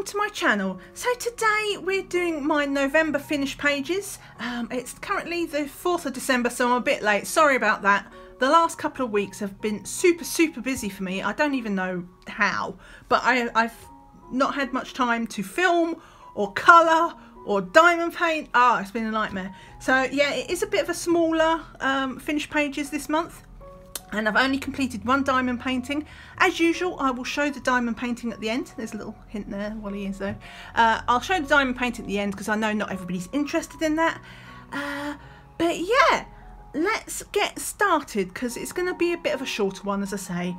welcome to my channel. So today we're doing my November finish pages. It's currently the 4th of December, so I'm a bit late, sorry about that. The last couple of weeks have been super busy for me. I don't even know how, but I've not had much time to film or colour or diamond paint. It's been a nightmare. So yeah, it is a bit of a smaller finished pages this month, and I've only completed one diamond painting. As usual, I will show the diamond painting at the end. There's a little hint there while he is though. I'll show the diamond painting at the end because I know not everybody's interested in that. But yeah, let's get started because it's going to be a bit of a shorter one, as I say.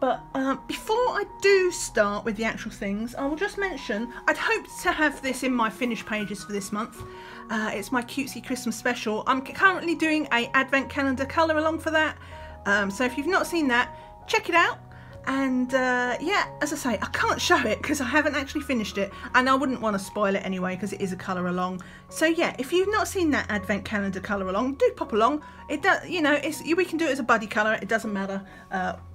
But before I do start with the actual things, I will just mention I'd hoped to have this in my finished pages for this month. It's my cutesy Christmas special. I'm currently doing a advent calendar colour along for that. So if you've not seen that, check it out. And yeah, as I say, I can't show it because I haven't actually finished it, and I wouldn't want to spoil it anyway because it is a colour along. So yeah, if you've not seen that advent calendar colour along, do pop along. It does, you know, we can do it as a buddy colour, it doesn't matter.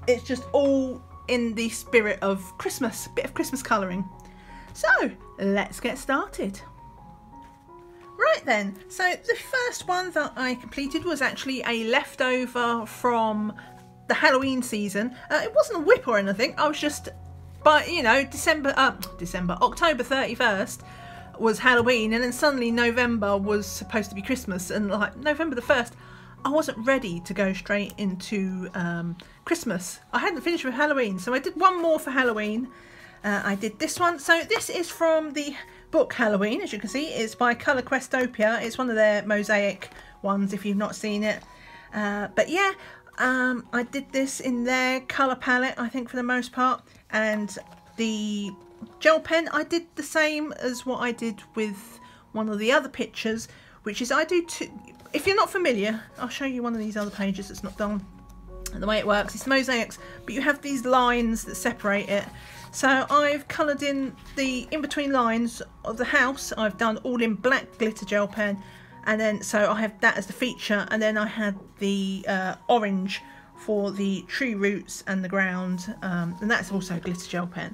It's just all in the spirit of Christmas, a bit of Christmas colouring. So let's get started. Right then, so the first one that I completed was actually a leftover from the Halloween season. It wasn't a whip or anything, I was just, but you know, October 31st was Halloween, and then suddenly November was supposed to be Christmas, and like November the 1st, I wasn't ready to go straight into Christmas. I hadn't finished with Halloween, so I did one more for Halloween. I did this one. So this is from the book Halloween, as you can see. It's by Colour Questopia. It's one of their mosaic ones if you've not seen it. But yeah, I did this in their colour palette, I think, for the most part. And the gel pen, I did the same as what I did with one of the other pictures, which is I do two. If you're not familiar, I'll show you one of these other pages that's not done. And the way it works, it's mosaics, but you have these lines that separate it. So I've coloured in the in-between lines of the house. I've done all in black glitter gel pen, and then so I have that as the feature, and then I had the orange for the tree roots and the ground, and that's also glitter gel pen.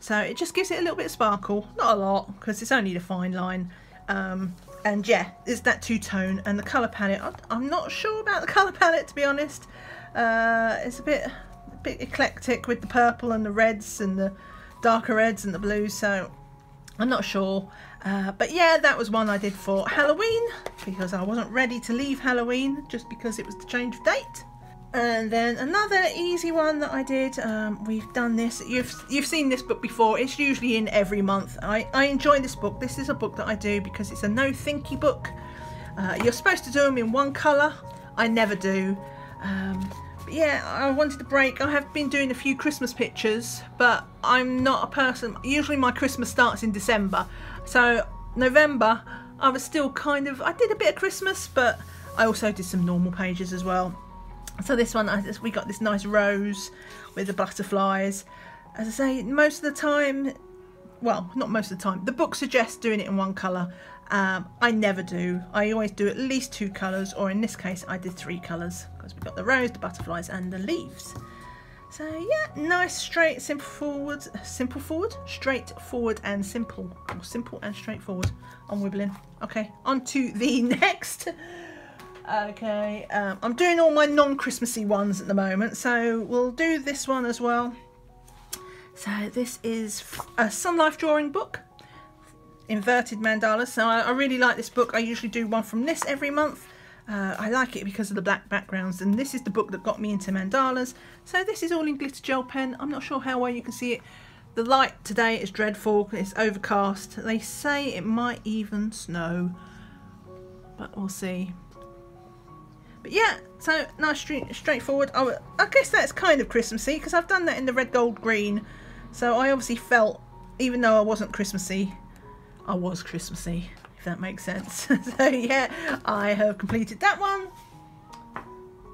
So it just gives it a little bit of sparkle, not a lot because it's only the fine line. And yeah, it's that two-tone, and the colour palette, I'm not sure about the colour palette, to be honest. It's a bit eclectic with the purple and the reds and the darker reds and the blues, so I'm not sure. But yeah, that was one I did for Halloween because I wasn't ready to leave Halloween just because it was the change of date. And then another easy one that I did, we've done this, you've seen this book before, it's usually in every month. I enjoy this book. This is a book that I do because it's a no thinky book. You're supposed to do them in one colour, I never do. But yeah, I wanted a break. I have been doing a few Christmas pictures, but I'm not a person, usually my Christmas starts in December, so November I was still kind of, I did a bit of Christmas, but I also did some normal pages as well. So this one, we got this nice rose with the butterflies. As I say, most of the time, well, not most of the time, the book suggests doing it in one colour. I never do. I always do at least two colours, or in this case I did three colours because we got the rose, the butterflies and the leaves. So yeah, nice, straight, straightforward and simple, or simple and straightforward. I'm wibbling. Okay, on to the next. Okay, I'm doing all my non-Christmassy ones at the moment, so we'll do this one as well. So this is a Sun Life drawing book, inverted mandalas. So I really like this book. I usually do one from this every month. I like it because of the black backgrounds, and this is the book that got me into mandalas. So this is all in glitter gel pen. I'm not sure how well you can see it. The light today is dreadful, it's overcast. They say it might even snow, but we'll see. But yeah, so nice, straightforward. I guess that's kind of Christmassy because I've done that in the red, gold, green. So I obviously felt, even though I wasn't Christmassy, I was Christmassy, if that makes sense. So yeah, I have completed that one.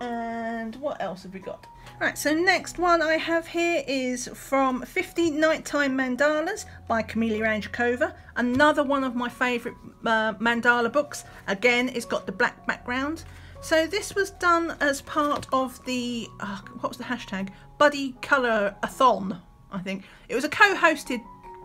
And what else have we got? Right, so next one I have here is from 50 Nighttime Mandalas by Camellia Rangikova. Another one of my favourite mandala books. Again, it's got the black background. So this was done as part of the, what was the hashtag? Buddy Colour-a-thon, I think. It was a co-hosted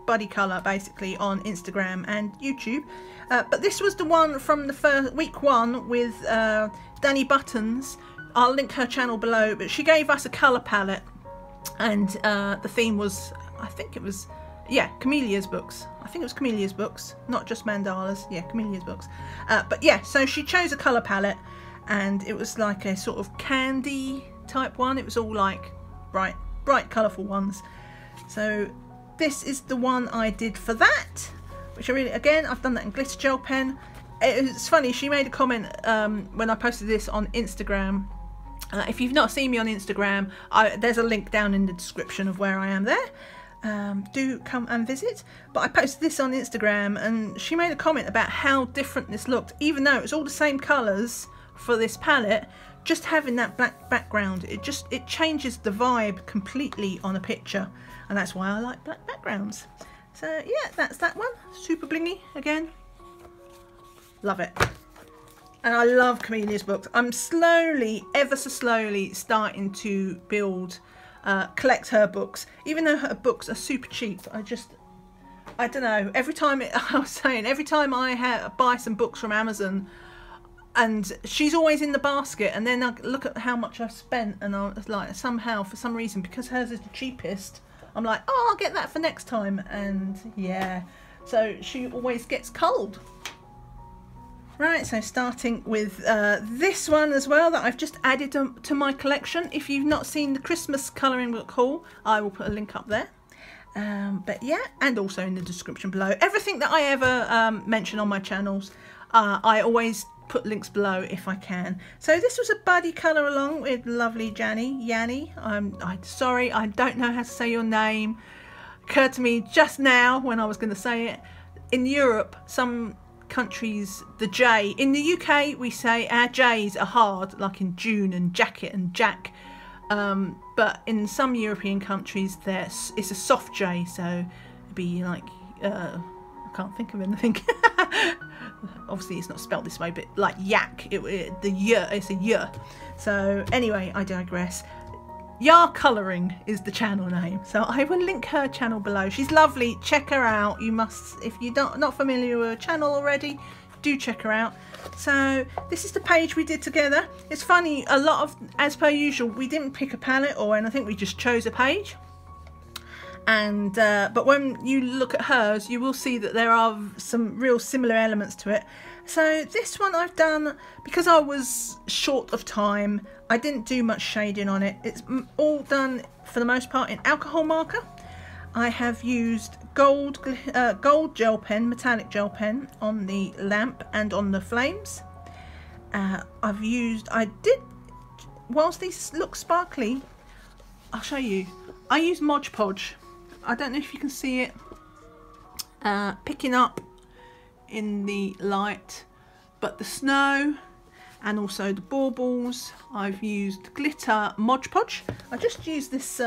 buddy colour basically on Instagram and YouTube. But this was the one from the first week one with Dani Buttons. I'll link her channel below, but she gave us a colour palette, and the theme was, I think it was, yeah, Camellia's books. I think it was Camellia's books, not just mandalas. Yeah, Camellia's books. But yeah, so she chose a colour palette, and it was like a sort of candy type one. It was all like bright colourful ones. So this is the one I did for that, which I really, again, I've done that in glitter gel pen. It's funny, she made a comment when I posted this on Instagram. If you've not seen me on Instagram, there's a link down in the description of where I am there. Do come and visit. But I posted this on Instagram, and she made a comment about how different this looked, even though it was all the same colours for this palette. Just having that black background, it changes the vibe completely on a picture, and that's why I like black backgrounds. So yeah, that's that one. Super blingy again. Love it. And I love Camellia's books. I'm slowly, ever so slowly, starting to build, collect her books. Even though her books are super cheap, I don't know. Every time, every time I buy some books from Amazon, and she's always in the basket, and then I look at how much I've spent, and I was like, somehow, for some reason, because hers is the cheapest, I'm like, oh, I'll get that for next time. And yeah, so she always gets cold. Right, so starting with this one as well that I've just added to my collection. If you've not seen the Christmas colouring book haul, I will put a link up there. But yeah, and also in the description below. Everything that I ever mention on my channels, I always put links below if I can. So this was a buddy colour along with lovely Yanni. I'm sorry, I don't know how to say your name. Occurred to me just now when I was going to say it. In Europe, some countries, the J. In the UK, we say our J's are hard, like in June and jacket and jack. But in some European countries, it's a soft J, so it'd be like, I can't think of anything. Obviously, it's not spelled this way, but like yak, it's a Y. So anyway, I digress. YAR Colouring is the channel name, so I will link her channel below. She's lovely, check her out. You must, if you're not familiar with her channel already, do check her out. So this is the page we did together. It's funny, a lot of, as per usual, we didn't pick a palette or anything, we just chose a page. And but when you look at hers, you will see that there are some real similar elements to it. So this one I've done because I was short of time. I didn't do much shading on it. It's all done for the most part in alcohol marker. I have used gold gel pen, metallic gel pen, on the lamp and on the flames. Whilst these look sparkly, I'll show you. I use Mod Podge. I don't know if you can see it picking up in the light, but the snow and also the baubles. I've used glitter Mod Podge. I just used this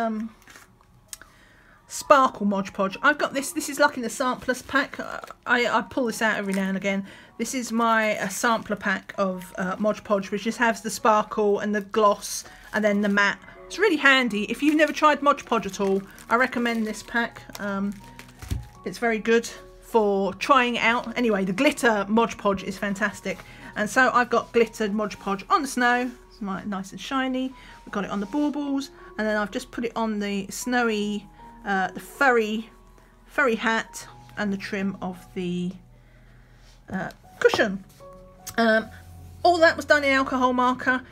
sparkle Mod Podge. I've got this is like in the sampler's pack. I pull this out every now and again. This is my sampler pack of Mod Podge, which just has the sparkle and the gloss and then the matte. It's really handy. If you've never tried Mod Podge at all, I recommend this pack. It's very good for trying out. Anyway, the glitter Mod Podge is fantastic. And so I've got glittered Mod Podge on the snow. It's nice and shiny. We've got it on the baubles. And then I've just put it on the snowy, the furry hat and the trim of the cushion. All that was done in alcohol marker.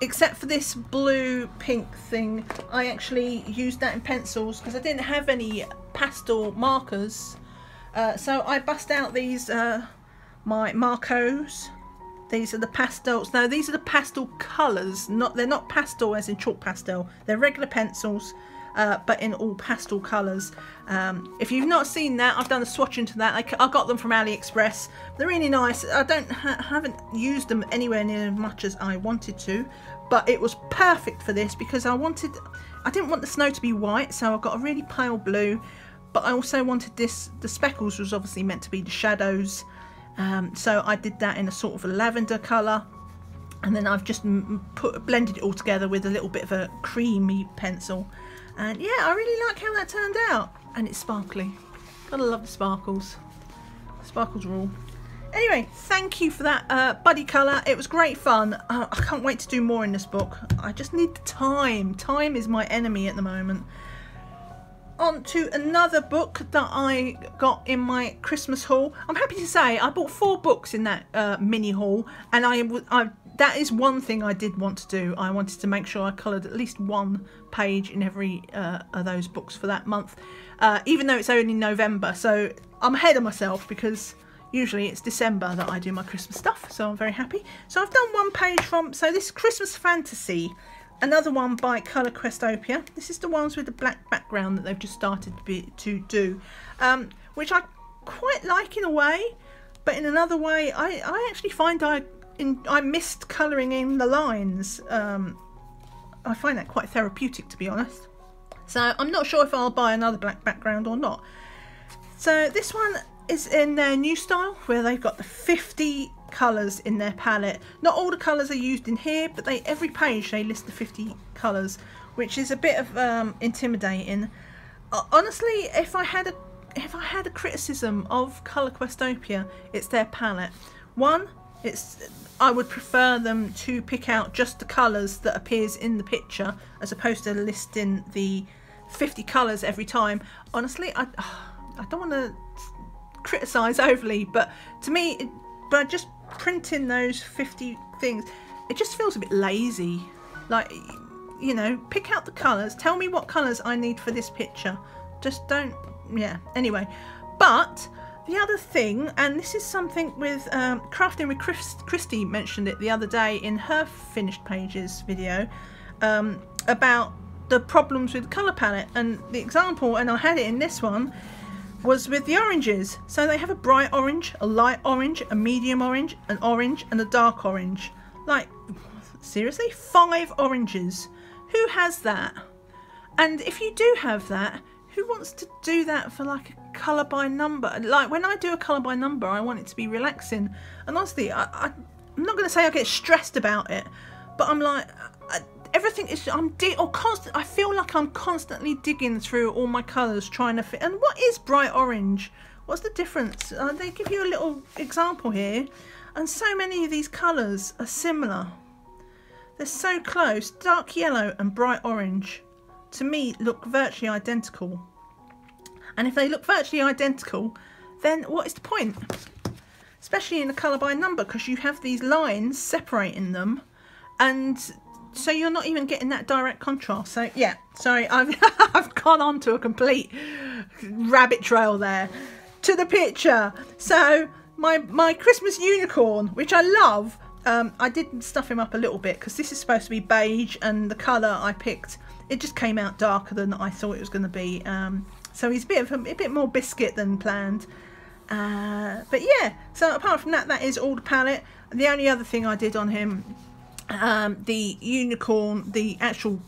Except for this blue pink thing, I actually used that in pencils because I didn't have any pastel markers. So I bust out these, my Marcos. These are the pastels. Now these are the pastel colours. They're not pastel as in chalk pastel. They're regular pencils, but in all pastel colours. If you've not seen that, I've done a swatch into that. I got them from AliExpress. They're really nice. I haven't used them anywhere near as much as I wanted to, but it was perfect for this because I didn't want the snow to be white, so I got a really pale blue, but I also wanted this, the speckles was obviously meant to be the shadows, so I did that in a sort of a lavender colour, and then I've just blended it all together with a little bit of a creamy pencil. And yeah, I really like how that turned out, and it's sparkly. Gotta love the sparkles. Sparkles rule. Anyway, thank you for that buddy colour. It was great fun. I can't wait to do more in this book. I just need the time. Time is my enemy at the moment. On to another book that I got in my Christmas haul. I'm happy to say I bought 4 books in that mini haul, and I that is one thing I did want to do. I wanted to make sure I coloured at least one page in every of those books for that month, even though it's only November. So I'm ahead of myself because usually it's December that I do my Christmas stuff, so I'm very happy. So I've done one page from, so this Christmas Fantasy, another one by Colour Questopia. This is the ones with the black background that they've just started to do, which I quite like in a way, but in another way, I actually find I missed colouring in the lines. I find that quite therapeutic, to be honest. So I'm not sure if I'll buy another black background or not. So this one is in their new style where they've got the 50 colours in their palette. Not all the colours are used in here, but every page they list the 50 colours, which is a bit of intimidating. Honestly, if I had a criticism of Colour Questopia, it's their palette. One, I would prefer them to pick out just the colours that appears in the picture as opposed to listing the 50 colours every time. Honestly, I don't want to criticize overly, but to me, by just printing those 50 things, it just feels a bit lazy. Like, you know, pick out the colors, tell me what colors I need for this picture. Just don't, yeah, anyway. But the other thing, and this is something with Crafting With Kristi mentioned it the other day in her finished pages video, about the problems with the color palette, and the example, and I had it in this one, was with the oranges. So they have a bright orange, a light orange, a medium orange, and a dark orange. Like, seriously? 5 oranges. Who has that? And if you do have that, who wants to do that for like a colour by number? Like, when I do a colour by number, I want it to be relaxing. And honestly, I'm not going to say I get stressed about it, but I'm like, everything is, I feel like I'm constantly digging through all my colours trying to fit. And what is bright orange? What's the difference? They give you a little example here, and so many of these colours are similar. They're so close. Dark yellow and bright orange, to me, look virtually identical. And if they look virtually identical, then what is the point? Especially in a colour by number, because you have these lines separating them, and so you're not even getting that direct contrast. So yeah, sorry, I've gone on to a complete rabbit trail there. To the picture. So my Christmas unicorn, which I love, I did stuff him up a little bit because this is supposed to be beige, and the colour I picked, it just came out darker than I thought it was going to be. So he's a bit more biscuit than planned. But yeah, so apart from that, that is all the palette. The only other thing I did on him, the unicorn, the actual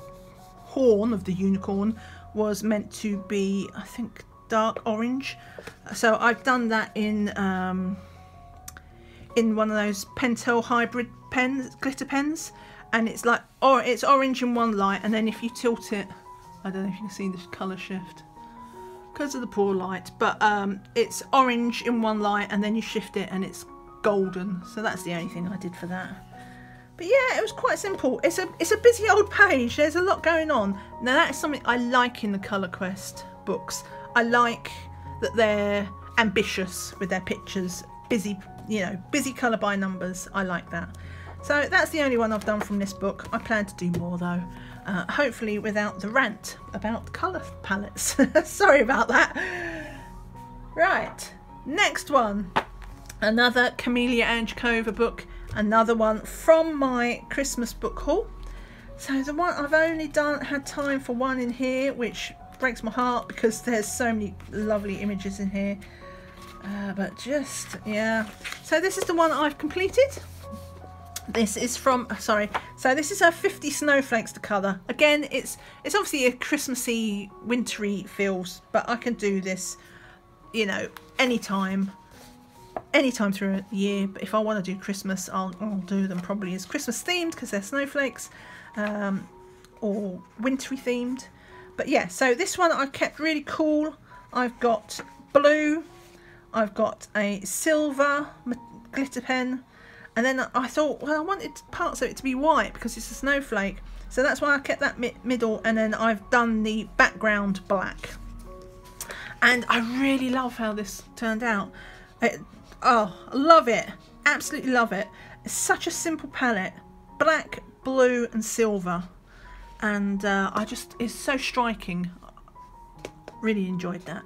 horn of the unicorn was meant to be, I think, dark orange. So I've done that in one of those Pentel hybrid pens, glitter pens, and it's like, or it's orange in one light, and then if you tilt it, I don't know if you can see this colour shift because of the poor light, but it's orange in one light, and then you shift it and it's golden. So that's the only thing I did for that. But yeah, it was quite simple. It's a busy old page. There's a lot going on. Now that is something I like in the Colour Quest books. I like that they're ambitious with their pictures. Busy, you know, busy colour by numbers. I like that. So that's the only one I've done from this book. I plan to do more though. Hopefully without the rant about colour palettes. Sorry about that. Right, next one. Another Camellia Rangikova book. Another one from my Christmas book haul. So the one I've only had time for one in here, which breaks my heart because there's so many lovely images in here, but just, yeah. So this is the one I've completed. This is from, sorry, so this is her 50 snowflakes to colour. Again, it's obviously a Christmassy, wintry feels, but I can do this, you know, anytime through the year. But if I want to do Christmas, I'll do them probably as Christmas themed because they're snowflakes, or wintry themed. But yeah, so this one I kept really cool. I've got blue, I've got a silver glitter pen, and then I thought, well, I wanted parts of it to be white because it's a snowflake, so that's why I kept that middle, and then I've done the background black. And I really love how this turned out. Oh, I love it, absolutely love it. It's such a simple palette, black, blue and silver, and it's so striking. Really enjoyed that.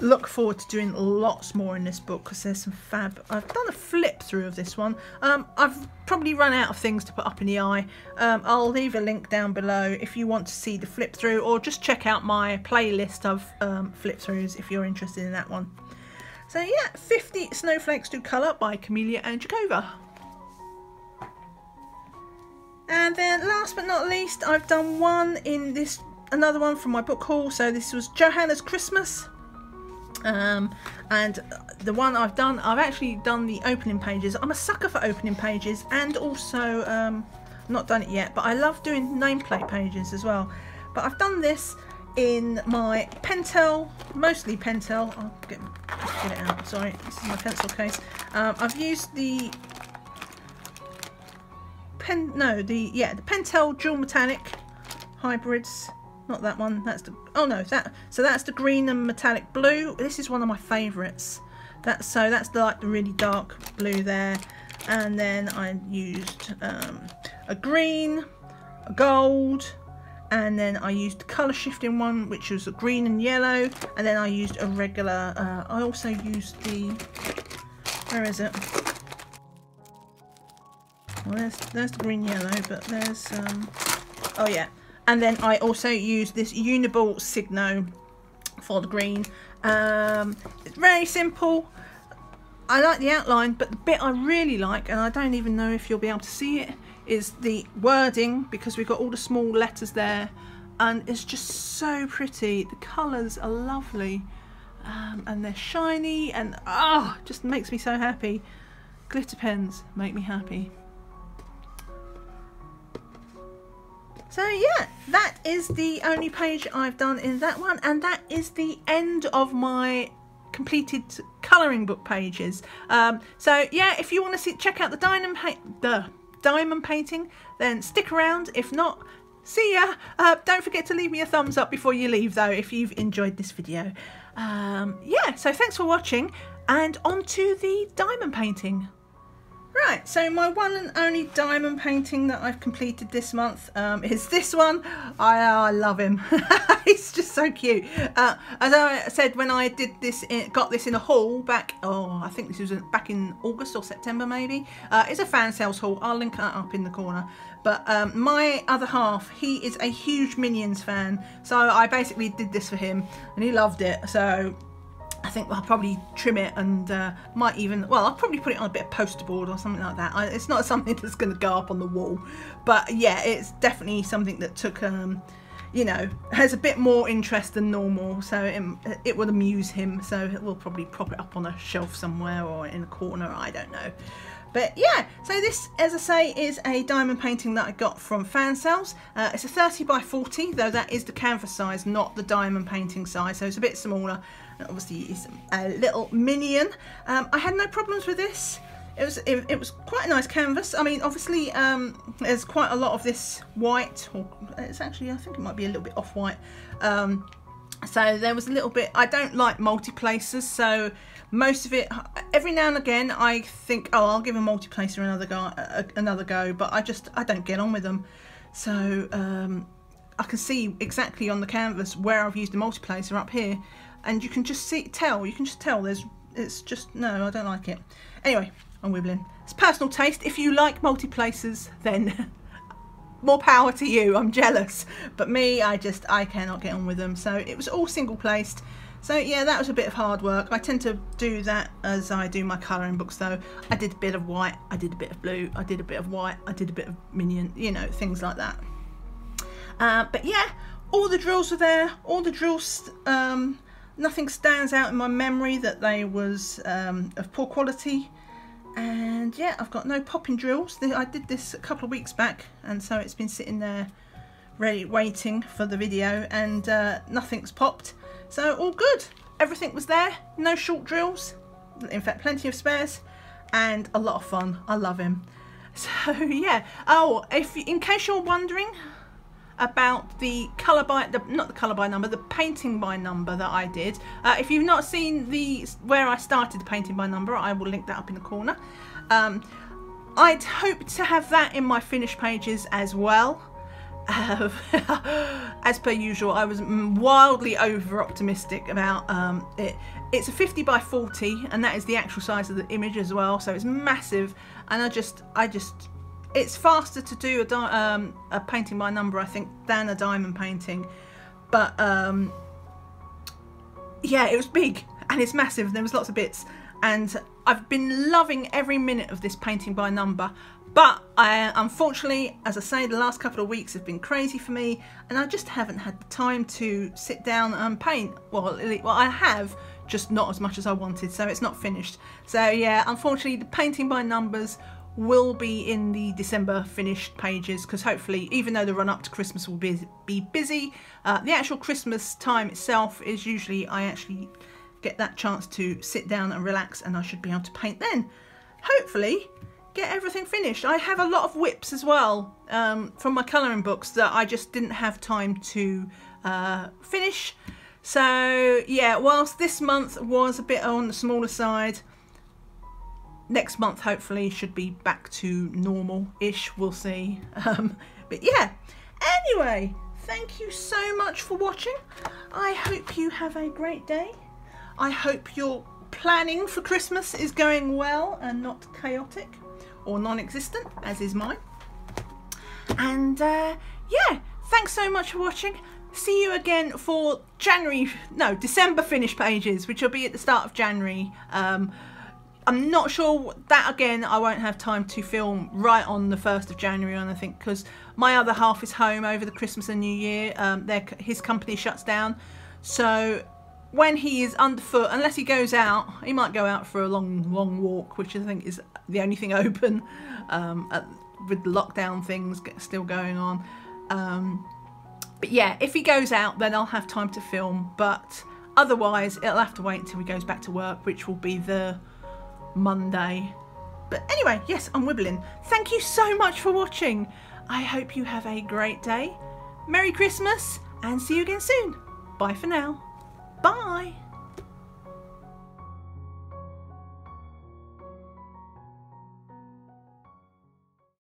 Look forward to doing lots more in this book because there's some fab. I've done a flip through of this one. I've probably run out of things to put up in the eye. I'll leave a link down below if you want to see the flip through, or just check out my playlist of flip throughs if you're interested in that one. So yeah, 50 Snowflakes to Colour by Camellia Rangikova. And then last but not least, I've done one in this, another one from my book haul. So this was Johanna's Christmas. And the one I've actually done the opening pages. I'm a sucker for opening pages, and also not done it yet, but I love doing nameplate pages as well. But I've done this in my Pentel, mostly Pentel. I'll get it out, sorry, this is my pencil case. I've used the the Pentel dual metallic hybrids. Not that one, that's the, oh no, that, so that's the green and metallic blue. This is one of my favorites. That's, so that's the, like the really dark blue there, and then I used a green, a gold, and then I used the color shifting one, which was a green and yellow, and then I used a regular I also used the, where is it, well there's the green yellow, but there's oh yeah. And then I also use this Uniball Signo for the green. It's very simple. I like the outline, but the bit I really like, and I don't even know if you'll be able to see it, is the wording, because we've got all the small letters there, and it's just so pretty. The colours are lovely, and they're shiny, and ah, oh, just makes me so happy. Glitter pens make me happy. So yeah, that is the only page I've done in that one, and that is the end of my completed colouring book pages. So yeah, if you want to see, check out the diamond painting, then stick around. If not, see ya. Don't forget to leave me a thumbs up before you leave though if you've enjoyed this video. Yeah, so thanks for watching, and on to the diamond painting. Right, so my one and only diamond painting that I've completed this month is this one. I love him. He's just so cute. As I said, when I did this, got this in a haul back, oh, I think this was back in August or September maybe. It's a Fansells haul. I'll link that up in the corner. But my other half, he is a huge Minions fan. So I basically did this for him and he loved it. So I think I'll probably trim it, and might even, well, I'll probably put it on a bit of poster board or something like that. It's not something that's going to go up on the wall, but yeah, it's definitely something that took, you know, has a bit more interest than normal, so it would amuse him, so we'll probably prop it up on a shelf somewhere or in a corner, I don't know. But yeah, so this, as I say, is a diamond painting that I got from Fansells. It's a 30 by 40, though that is the canvas size, not the diamond painting size, so it's a bit smaller. And obviously, it's a little minion. I had no problems with this. It was quite a nice canvas. I mean, obviously, there's quite a lot of this white, or it's actually, I think it might be a little bit off-white. So there was a little bit, I don't like multi-placers, so most of it, every now and again I think, oh, I'll give a multi-placer another go, but I don't get on with them. So I can see exactly on the canvas where I've used the multi-placer up here, and you can just see, you can just tell there's, it's just, no, I don't like it. Anyway, I'm wibbling. It's personal taste. If you like multi-placers, then more power to you, I'm jealous. But me, I cannot get on with them. So it was all single placed. So yeah, that was a bit of hard work. I tend to do that as I do my colouring books though. I did a bit of white, I did a bit of blue, I did a bit of white, I did a bit of minion, you know, things like that. But yeah, all the drills were there, all the drills, nothing stands out in my memory that they was of poor quality. And yeah, I've got no popping drills. I did this a couple of weeks back, and so it's been sitting there ready, waiting for the video, and nothing's popped, so all good. everything was there, no short drills, in fact plenty of spares, and a lot of fun. I love him. So yeah, oh, if in case you're wondering about the colour by, not the colour by number, the painting by number that I did, if you've not seen the where I started the painting by number, I will link that up in the corner. I'd hoped to have that in my finished pages as well. As per usual, I was wildly over optimistic about it. It's a 50 by 40, and that is the actual size of the image as well, so it's massive. And I just it's faster to do a painting by number, I think, than a diamond painting, but yeah, it was big and it's massive and there was lots of bits, and I've been loving every minute of this painting by number. But I, unfortunately, as I say, the last couple of weeks have been crazy for me, and I just haven't had the time to sit down and paint. Well, I have, just not as much as I wanted, so it's not finished. So yeah, unfortunately, the painting by numbers will be in the December finished pages, because hopefully, even though the run up to Christmas will be busy, the actual Christmas time itself is usually, I actually get that chance to sit down and relax, and I should be able to paint then. Hopefully, get everything finished. I have a lot of whips as well from my colouring books that I just didn't have time to finish. So yeah, whilst this month was a bit on the smaller side, next month hopefully should be back to normal-ish, we'll see. But yeah, anyway, thank you so much for watching. I hope you have a great day. I hope your planning for Christmas is going well and not chaotic or non-existent, as is mine. And yeah, thanks so much for watching. See you again for December finished pages, which will be at the start of January. I'm not sure, that again I won't have time to film right on the 1st of January on, I think, because my other half is home over the Christmas and New Year. His company shuts down, so when he is underfoot, unless he goes out, he might go out for a long walk, which I think is the only thing open with the lockdown things still going on. But yeah, if he goes out, then I'll have time to film, but otherwise it'll have to wait until he goes back to work, which will be the Monday. But anyway, yes, I'm wibbling. Thank you so much for watching. I hope you have a great day. Merry Christmas, and see you again soon. Bye for now. Bye.